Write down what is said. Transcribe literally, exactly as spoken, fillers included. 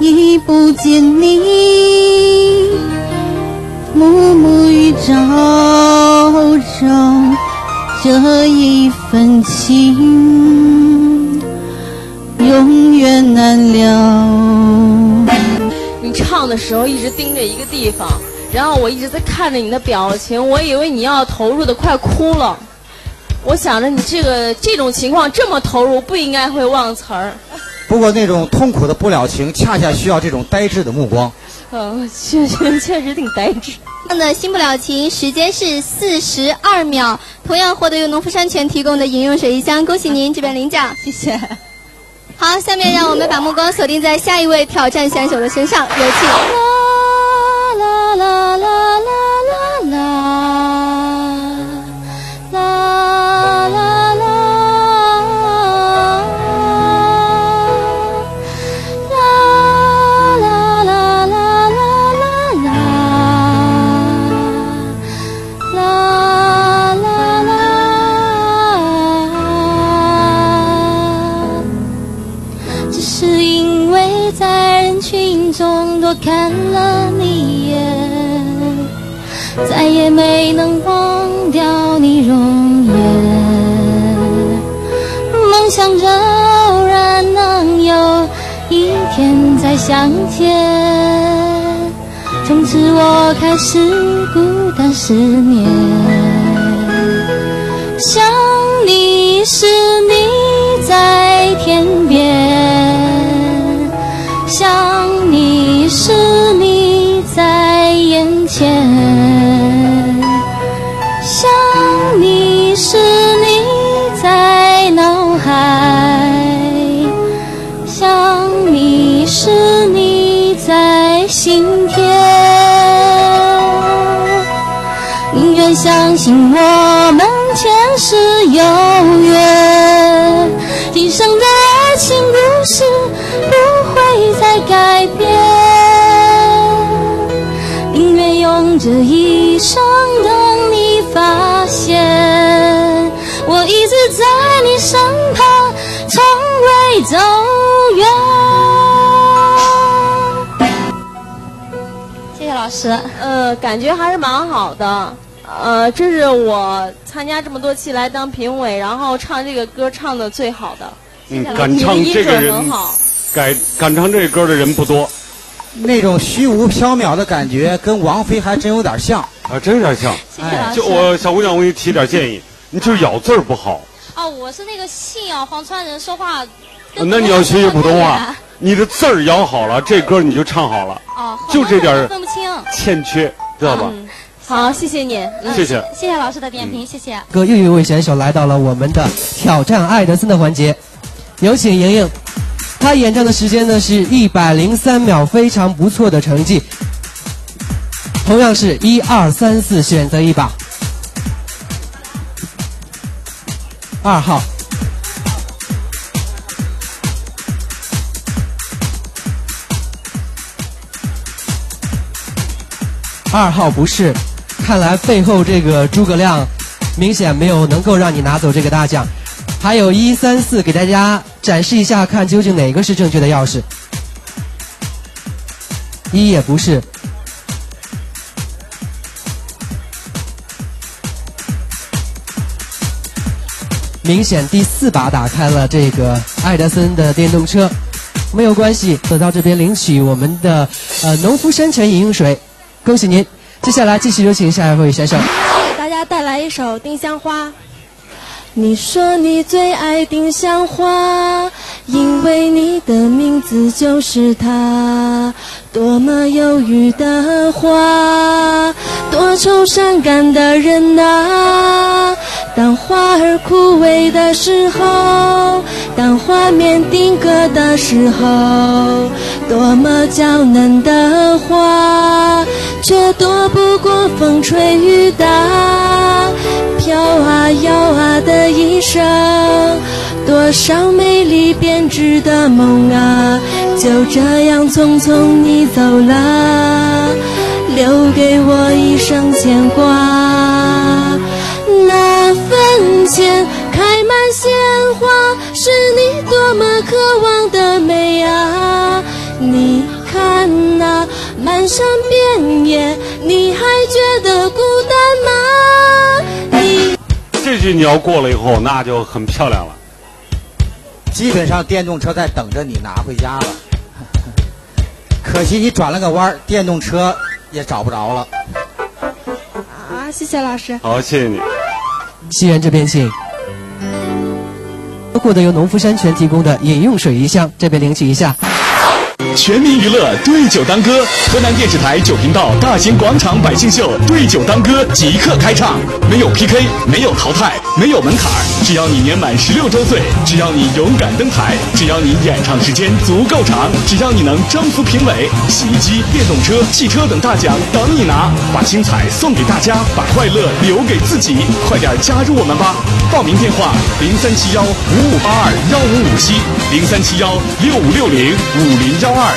已不见你，暮暮与朝朝这一份情永远难了。你唱的时候一直盯着一个地方，然后我一直在看着你的表情，我以为你要投入的快哭了。我想着你这个这种情况这么投入，不应该会忘词儿。不过那种痛苦的不了情，恰恰需要这种呆滞的目光。嗯、哦，确实确实挺呆滞。唱的新不了情时间是四十二秒，同样获得由农夫山泉提供的饮用水一箱，恭喜您这边领奖，谢谢。好，下面让我们把目光锁定在下一位挑战选手的身上，有请。啦啦啦啦啦啦啦啦啦。 我看了你一眼，再也没能忘掉你容颜。梦想着偶然能有一天再相见，从此我开始孤单思念。想你时你在天边，想。 是你在眼前，想你是你在脑海，想你是你在心田。宁愿相信我们前世有缘，今生的爱情故事不会再改变。 这一生等你发现，我一直在你身旁，从未走远。谢谢老师，呃，感觉还是蛮好的，呃，这是我参加这么多期来当评委，然后唱这个歌唱的最好的。嗯，敢唱这个人，敢敢唱这歌的人不多。 那种虚无缥缈的感觉，跟王菲还真有点像啊，真有点像。哎，就我小姑娘，我给你提点建议，你就是咬字儿不好。哦，我是那个信咬黄川人，说话。那你要学学普通话，你的字儿咬好了，这歌你就唱好了。哦，就这点分不清，欠缺，知道吧？好，谢谢你，谢谢，谢谢老师的点评，谢谢。哥，又一位选手来到了我们的挑战爱德森的环节，有请莹莹。 他演唱的时间呢是一百零三秒，非常不错的成绩。同样是一二三四，选择一把。二号。二号不是，看来背后这个诸葛亮明显没有能够让你拿走这个大奖。 还有一三四，给大家展示一下，看究竟哪个是正确的钥匙。一也不是，明显第四把打开了这个爱德森的电动车，没有关系，走到这边领取我们的呃农夫山泉饮用水，恭喜您！接下来继续有请下一位选手，给大家带来一首《丁香花》。 你说你最爱丁香花，因为你的名字就是它。多么忧郁的花，多愁善感的人啊。当花儿枯萎的时候，当画面定格的时候，多么娇嫩的花，却躲不过风吹雨打。 摇啊摇啊的一生，多少美丽编织的梦啊，就这样匆匆你走了，留给我一生牵挂。那坟前开满鲜花，是你多么渴望的美啊！你。漫山遍野，你还觉得孤单吗？你这句你要过了以后，那就很漂亮了。基本上电动车在等着你拿回家了，可惜你转了个弯，电动车也找不着了。啊，谢谢老师。好，谢谢你。西园这边请。 获得由农夫山泉提供的饮用水一项，这边领取一下。全民娱乐对酒当歌，河南电视台九频道大型广场百姓秀对酒当歌即刻开唱，没有 P K， 没有淘汰，没有门槛，只要你年满十六周岁，只要你勇敢登台，只要你演唱时间足够长，只要你能征服评委，洗衣机、电动车、汽车等大奖等你拿，把精彩送给大家，把快乐留给自己，快点加入我们吧！报名电话：零三七幺五五八二幺五五七，零三七幺六五六零五零幺二。